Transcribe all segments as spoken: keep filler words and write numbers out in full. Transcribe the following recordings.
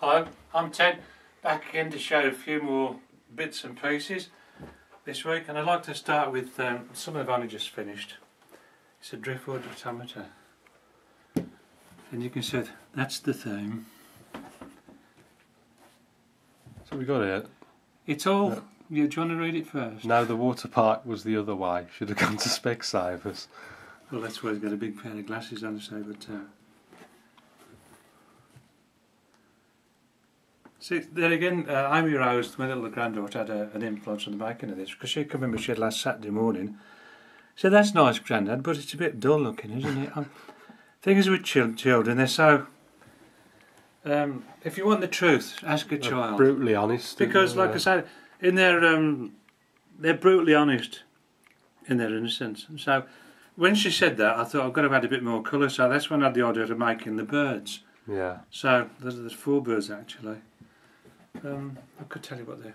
Hello, I'm Ted, back again to show a few more bits and pieces this week, and I'd like to start with um, something I've only just finished. It's a driftwood pentameter, and you can see that's the theme. So we got it. It's all. No. Yeah, do you want to read it first? No, the water park was the other way. Should have gone to Specsavers. Well, that's why he's got a big pair of glasses on the side of the town. See, there again, uh, Amy Rose, my little granddaughter, had a, an influence on the making of this, because she came in with shed last Saturday morning. So that's nice, Grandad, but it's a bit dull looking, isn't it? Um, things with children, they're so... Um, if you want the truth, ask a child. They're brutally honest. Because, like I said, in their, um, they're brutally honest in their innocence. And so, when she said that, I thought, I've got to add a bit more colour, so that's when I had the idea of making the birds. Yeah. So, there's, there's four birds, actually. Um, I could tell you what the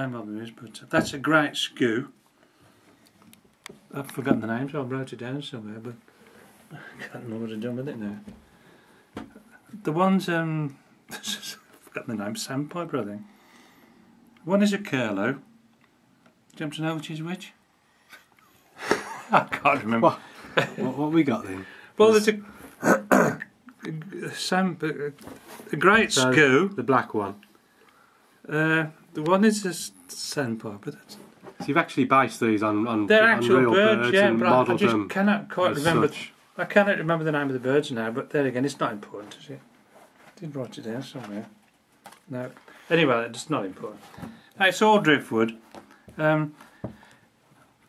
name of them is, but that's a great skoo. I've forgotten the name, so I wrote it down somewhere, but I can't remember what I've done with it now. The one's, um, I've forgotten the name, sandpiper, I think. One is a curlew. Do you want to know which is which? I can't remember. What, what, what we got then? Well, there's a... Sam, a great so, skoo. The black one. Uh, the one is a sandpiper. So you've actually based these on, on, they're on actual real birds, birds yeah, and modelled them. I just cannot quite remember. Such. I cannot remember the name of the birds now, but there again, it's not important, is it? I did write it down somewhere. No. Anyway, it's not important. Now, it's all driftwood. Um,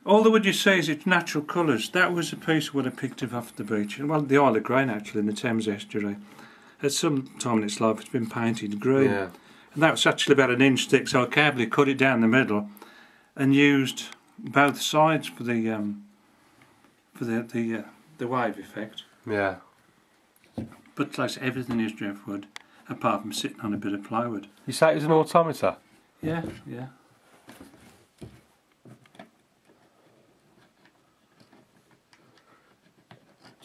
All the wood you see is its natural colours. That was a piece of wood I picked up off the beach, well, the Isle of Grain actually, in the Thames estuary. At some time in its life it's been painted green. Yeah. And that was actually about an inch thick, so I carefully cut it down the middle and used both sides for the um, for the the, uh, the wave effect. Yeah. But like everything is driftwood, apart from sitting on a bit of plywood. You say it was an automator? Yeah, yeah.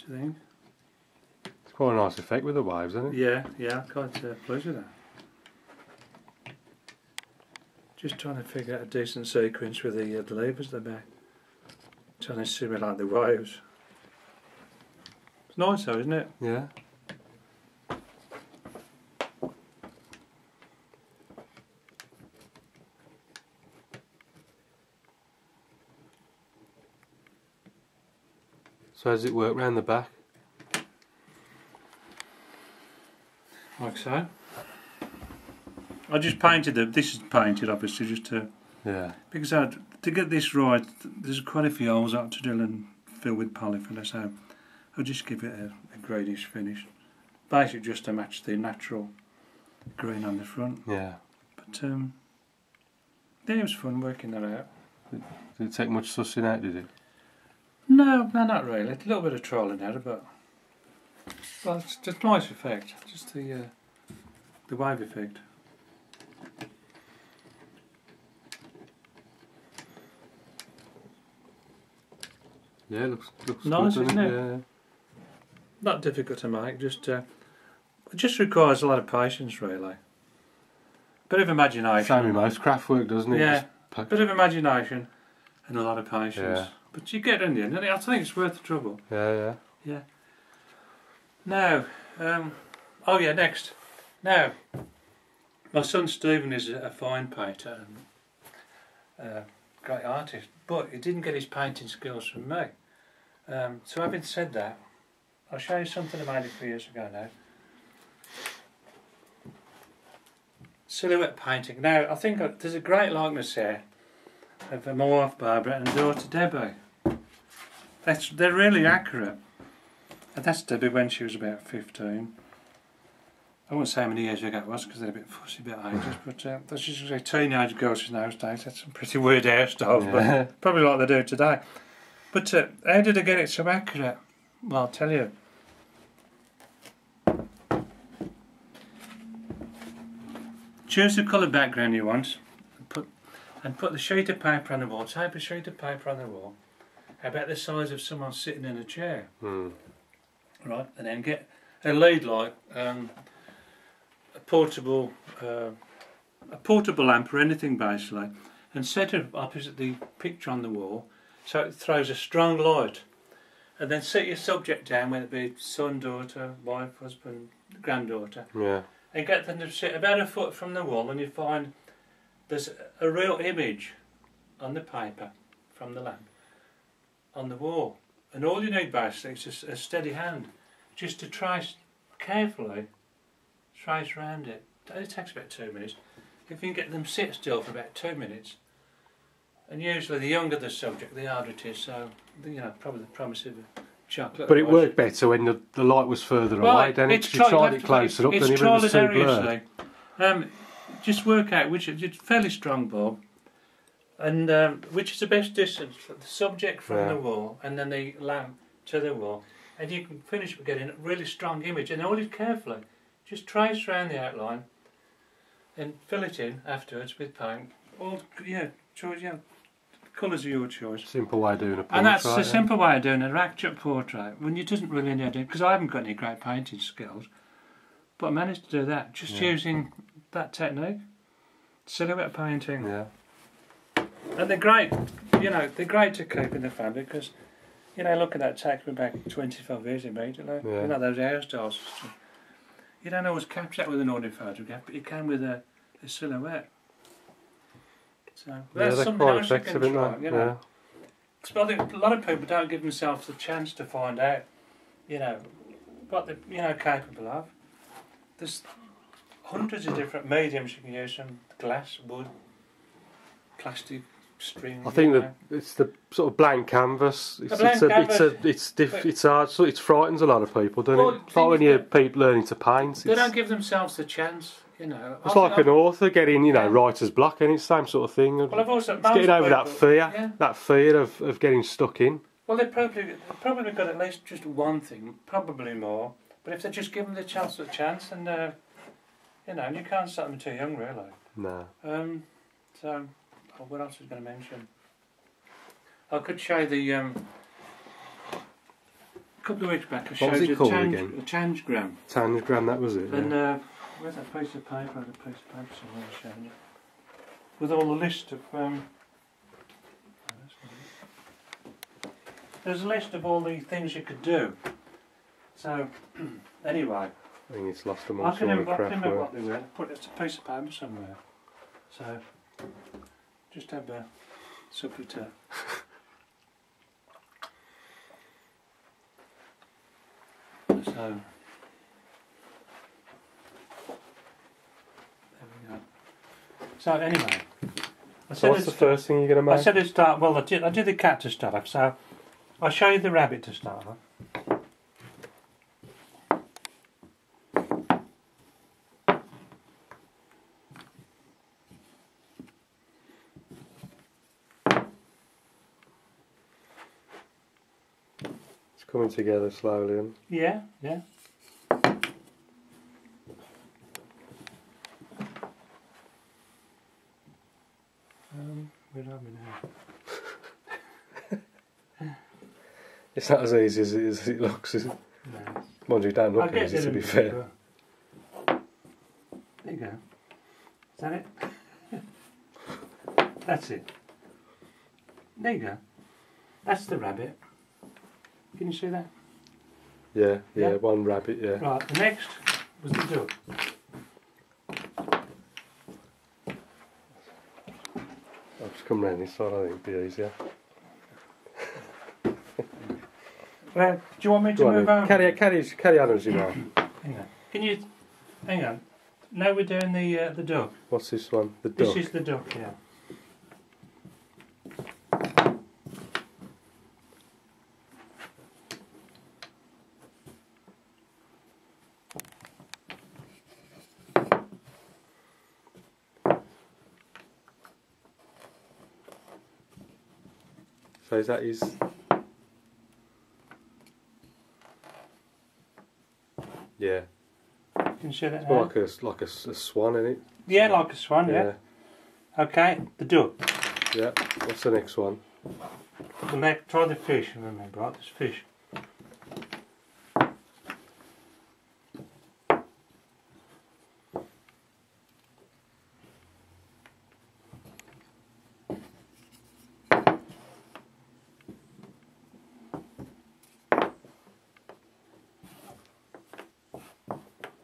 Thing. It's quite a nice effect with the waves, isn't it? Yeah, yeah, I'm quite uh, pleased with that. Just trying to figure out a decent sequence with the, uh, the levers they're back. Trying to simulate the waves. It's nice though, isn't it? Yeah. So how does it work round the back? Like so. I just painted them. This is painted, obviously, just to. Yeah. Because I'd, to get this right, there's quite a few holes I have to drill and fill with polyfiller, so I'll just give it a, a greenish finish. Basically, just to match the natural green on the front. Yeah. But um, then it was fun working that out. Did it take much sussing out? Did it? No, no, not really. A little bit of trial and error, but well, it's just a nice effect. Just the uh, the wave effect. Yeah, it looks looks nice, good, isn't it? Yeah. Not difficult to make. Just uh, it just requires a lot of patience, really. Bit of imagination. Same with most craft work, doesn't it? Yeah. Bit of imagination and a lot of patience. Yeah. But you get in the end, and I think it's worth the trouble. Yeah, yeah. Yeah. Now, um, oh yeah, next. Now, my son Stephen is a fine painter and a great artist, but he didn't get his painting skills from me. Um, so having said that, I'll show you something I made a few years ago now. Silhouette painting. Now, I think I, there's a great likeness here of my wife Barbara and daughter Debbie. That's, they're really accurate. And that's Debbie when she was about fifteen. I won't say how many years ago it was because they're a bit fussy, a bit ages, but uh, that's usually teenage girls in those days. That's some pretty weird hairstyles, yeah. But probably like they do today. But uh, how did I get it so accurate? Well, I'll tell you. Choose the colour background you want. And put the sheet of paper on the wall, type a sheet of paper on the wall, about the size of someone sitting in a chair. Mm. Right, and then get a lead light, um, portable uh, a portable lamp or anything basically, and set it opposite the picture on the wall so it throws a strong light, and then set your subject down, whether it be son, daughter, wife, husband, granddaughter, yeah, and get them to sit about a foot from the wall, and you find there's a real image on the paper from the lamp on the wall, and all you need basically is just a steady hand just to trace carefully trace around it. It takes about two minutes. If you can get them sit still for about two minutes, and usually the younger the subject the harder it is, so you know, probably the promise of a chocolate. But it worked better when the, the light was further well, away, then it's you tried it closer up, then it was so blurred. Um, just work out which is fairly strong bulb, and um, which is the best distance for the subject from yeah. the wall and then the lamp to the wall, and you can finish with getting a really strong image, and hold it carefully. Just trace around the outline and fill it in afterwards with paint. All yeah, choice, yeah, colours are your choice. Simple way of doing a portrait. And that's the yeah. simple way of doing an accurate portrait. When you doesn't really need it, because I haven't got any great painting skills, but I managed to do that just yeah. using that technique, silhouette painting. Yeah. And they're great, you know, they're great to keep in the family because, you know, look at that, take me back twenty-five years immediately. Yeah. You know, those hairstyles. You don't always capture that with an ordinary photograph, but you can with a, a silhouette. So yeah, that's something else you can try, you know. Yeah. I think a lot of people don't give themselves the chance to find out, you know, what they're you know, capable of. There's hundreds of different mediums you can use, from glass, wood, plastic, string. I think that it's the sort of blank canvas. It's, a blank it's, a, canvas. it's a it's diff, it's hard. So it frightens a lot of people, doesn't well, it? It's like when you're people learning to paint. They don't give themselves the chance, you know. It's like an author getting, you know, yeah. writer's block, and it's the same sort of thing. Well, I've also it's getting over people, that fear, yeah. that fear of of getting stuck in. Well, they've probably they've probably got at least just one thing, probably more. But if they just give them the chance, the chance, and uh, you know, and you can't start them too young, really. No. Um. So. What else was I going to mention? I could show the um, a couple of weeks back. I showed what was it called tang again? The tangram. Tangram, that was it. And yeah. uh, where's that piece of paper? There's a piece of paper somewhere I showed you, with all the list of. Um, there's a list of all the things you could do. So anyway, I think it's lost amongst I can all the crap. I can remember what they were. I put it's a piece of paper somewhere. So. Just have a supper too. So, there we go. So anyway, I so what's the first thing you're going to make? I said to start. Well, I did. I did the cat to start off. So I'll show you the rabbit to start off. Coming together slowly, and yeah, yeah. Um, where are we now? It's not as easy as it, as it looks, is it? No. Mind you, don't look easy, to be fair. There you go. Is that it? That's it. There you go. That's the rabbit. Can you see that? Yeah, yeah, yeah, one rabbit, yeah. Right, the next was the duck. I'll just come round this side, I think it'd be easier. Well, do you want me to Go move on? Carry, carry, carry on as you are. Hang on. Can you, hang on. Now we're doing the, uh, the duck. What's this one? The duck. This is the duck, yeah. So is that his... Yeah. You can see that now. Like a, like a, a swan, isn't it? Yeah, like a swan, yeah. yeah. Okay, the duck. Yeah, what's the next one? The next, try the fish, I remember, right? There's fish.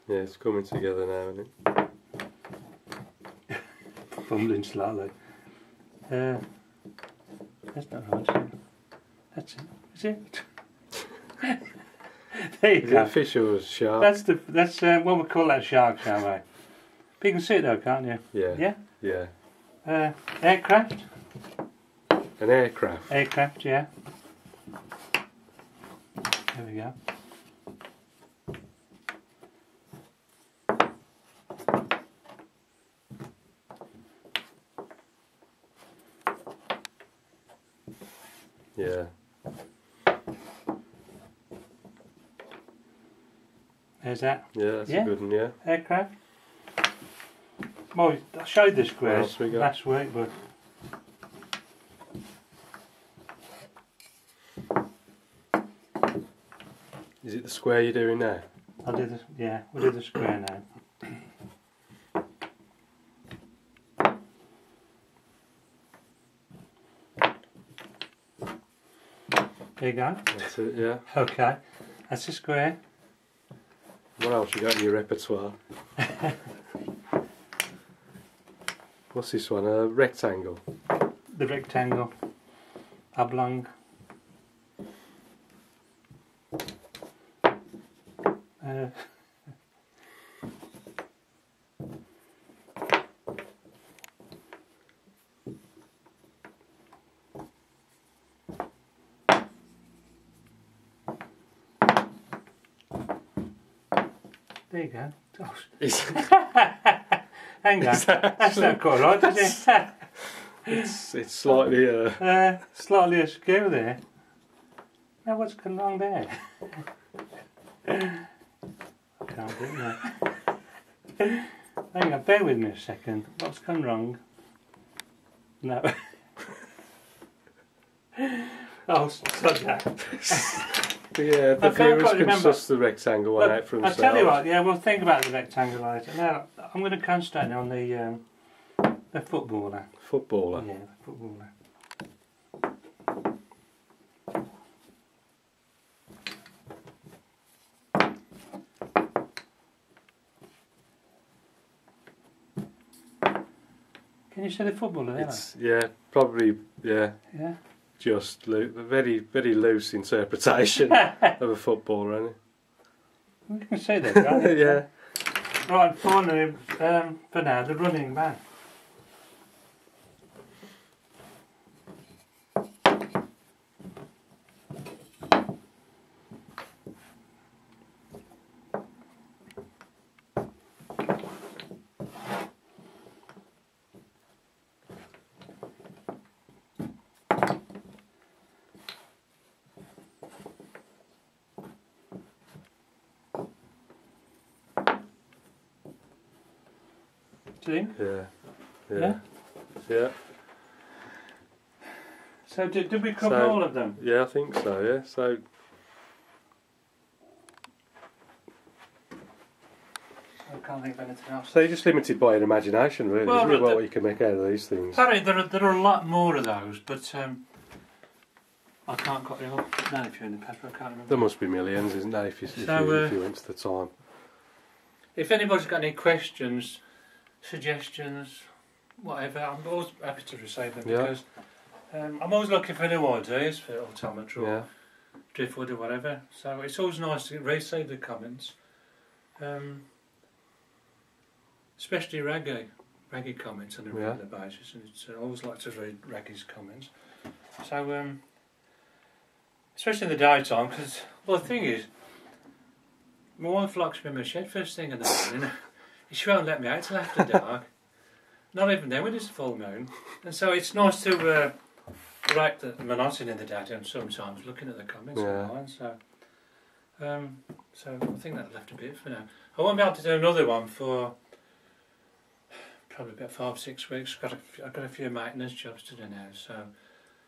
Yeah, it's coming together now, isn't it? Fumbling slightly. Uh, that's not hard. That's it. Is it? There you is go. Is it fish or shark? That's the that's uh, well, we call that shark, shall we? But you can see it though, can't you? Yeah. Yeah. Yeah. Uh, aircraft. An aircraft. Aircraft, yeah. There we go. Yeah. There's that. Yeah, that's yeah. a good one, yeah. Aircraft. Well, I showed this Grace we last week, but is it the square you're doing now? I'll do the yeah, we'll do the square now. There you go. That's it, yeah. Okay. That's a square. What else you got in your repertoire? What's this one? A rectangle. The rectangle. Oblong. Uh, there you go. Oh. Hang on, that's not quite right, is it? it's, it's slightly... Uh... Uh, slightly askew there. Now what's gone wrong there? I can't do that. Hang on, bear with me a second. What's gone wrong? No. Oh, stop that. Yeah, the viewers can suss the rectangle one out from themselves. I'll tell you what, yeah, we'll think about the rectangle later. Now, I'm going to concentrate on the um, the footballer. Footballer? Yeah, the footballer. Can you see the footballer there? It's, yeah, probably, yeah. Yeah. Just lo very, very loose interpretation of a football, isn't it? We can see that, can't we? Yeah. Right, finally, um, for now, the running back. Yeah, yeah, yeah, yeah. So did, did we cover so, all of them? Yeah, I think so. Yeah, so I can't think of anything else. So you're just limited by your imagination, really. Well, isn't it? The, what you can make out of these things. Sorry, there are there are a lot more of those, but um, I can't quite remember. No, if you're in the paper, I can't remember. There must be millions, isn't there? If you, so, if, you uh, if you went to the time. If anybody's got any questions, suggestions, whatever, I'm always happy to receive them, yeah. Because um, I'm always looking for new ideas for Ultimate or yeah. Driftwood or whatever, so it's always nice to receive the comments, um, especially Raggy, Raggy comments on a regular yeah. basis, and it's, I always like to read Raggy's comments, so um, especially in the daytime, because, well, the thing is, my wife likes me in my shed first thing in the morning. She won't let me out till after dark. Not even then when it's full moon. And so it's nice to uh, break the monotony in the daytime sometimes, looking at the comments yeah. online. So um, so I think that left a bit for now. I won't be able to do another one for probably about five, six weeks. I've got a, I've got a few maintenance jobs to do now. So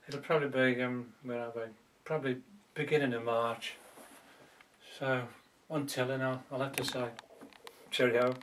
it'll probably be, um, where are we? Probably beginning of March. So until then, I'll, I'll have to say cheerio.